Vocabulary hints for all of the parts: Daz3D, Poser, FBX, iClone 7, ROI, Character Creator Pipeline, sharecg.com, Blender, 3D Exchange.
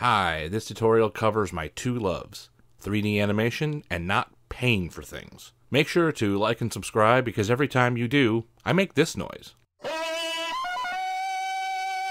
Hi, this tutorial covers my two loves, 3D animation and not paying for things. Make sure to like and subscribe because every time you do, I make this noise.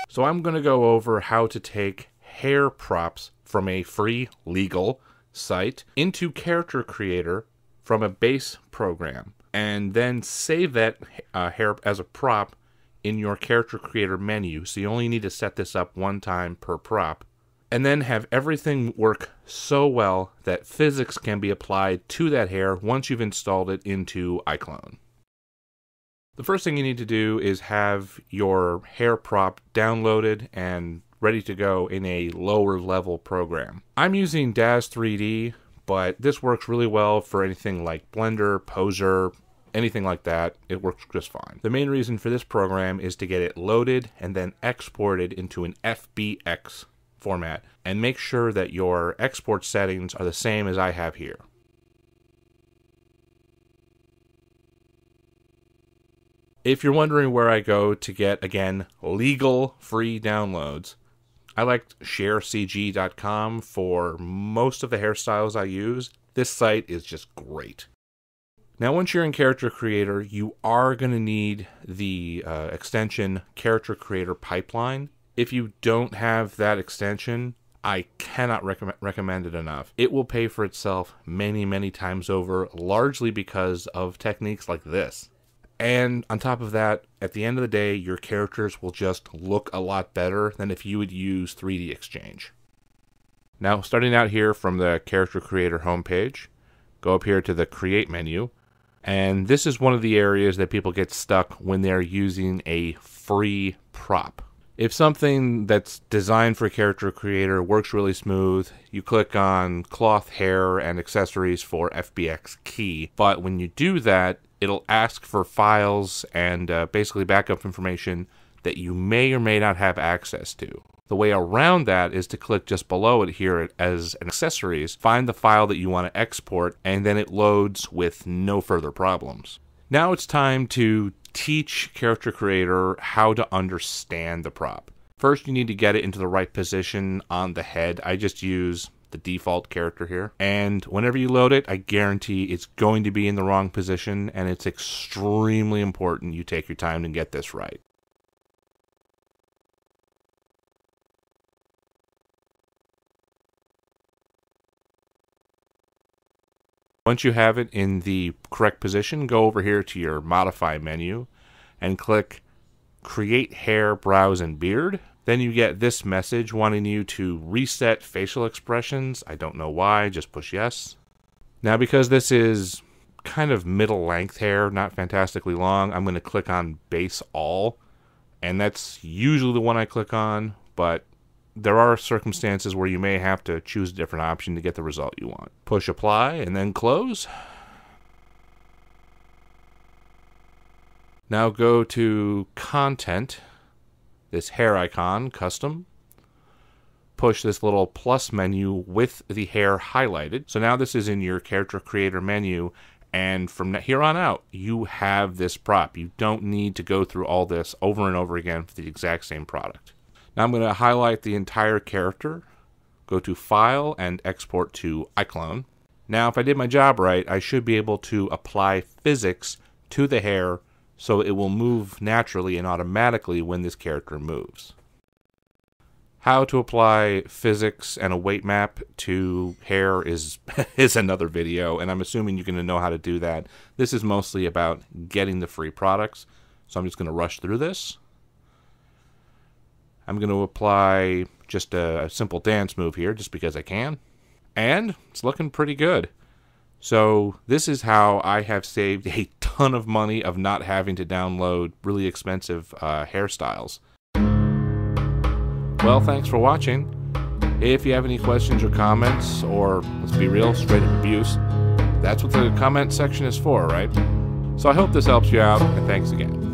So I'm going to go over how to take hair props from a free legal site into Character Creator from a base program and then save that hair as a prop in your Character Creator menu. So you only need to set this up one time per prop. And then have everything work so well that physics can be applied to that hair once you've installed it into iClone. The first thing you need to do is have your hair prop downloaded and ready to go in a lower level program. I'm using Daz3D, but this works really well for anything like Blender, Poser, anything like that. It works just fine. The main reason for this program is to get it loaded and then exported into an FBX format, and make sure that your export settings are the same as I have here. If you're wondering where I go to get, again, legal free downloads, I liked sharecg.com for most of the hairstyles I use. This site is just great. Now, once you're in Character Creator, you are going to need the extension Character Creator Pipeline. If you don't have that extension, I cannot recommend it enough. It will pay for itself many, many times over, largely because of techniques like this. And on top of that, at the end of the day, your characters will just look a lot better than if you would use 3D Exchange. Now, starting out here from the Character Creator homepage, go up here to the Create menu. And this is one of the areas that people get stuck when they're using a free prop. If something that's designed for Character Creator works really smooth, you click on cloth, hair, and accessories for FBX key. But when you do that, it'll ask for files and basically backup information that you may or may not have access to. The way around that is to click just below it here as an accessories, find the file that you want to export, and then it loads with no further problems. Now it's time to teach Character Creator how to understand the prop. First, you need to get it into the right position on the head. I just use the default character here. And whenever you load it, I guarantee it's going to be in the wrong position, and it's extremely important you take your time to get this right. Once you have it in the correct position, go over here to your Modify menu and click Create Hair, Brows, and Beard. Then you get this message wanting you to reset facial expressions. I don't know why, just push yes. Now, because this is kind of middle length hair, not fantastically long, I'm going to click on Base All. And that's usually the one I click on, but there are circumstances where you may have to choose a different option to get the result you want. Push apply and then close. Now go to content, this hair icon, custom. Push this little plus menu with the hair highlighted. So now this is in your Character Creator menu. And from here on out, you have this prop. You don't need to go through all this over and over again for the exact same product. Now I'm going to highlight the entire character, go to File, and Export to iClone. Now if I did my job right, I should be able to apply physics to the hair so it will move naturally and automatically when this character moves. How to apply physics and a weight map to hair is another video, and I'm assuming you're going to know how to do that. This is mostly about getting the free products, so I'm just going to rush through this. I'm going to apply just a simple dance move here just because I can. And it's looking pretty good. So this is how I have saved a ton of money of not having to download really expensive hairstyles. Well, thanks for watching. If you have any questions or comments, or let's be real, straight up abuse, that's what the comment section is for, right? So I hope this helps you out, and thanks again.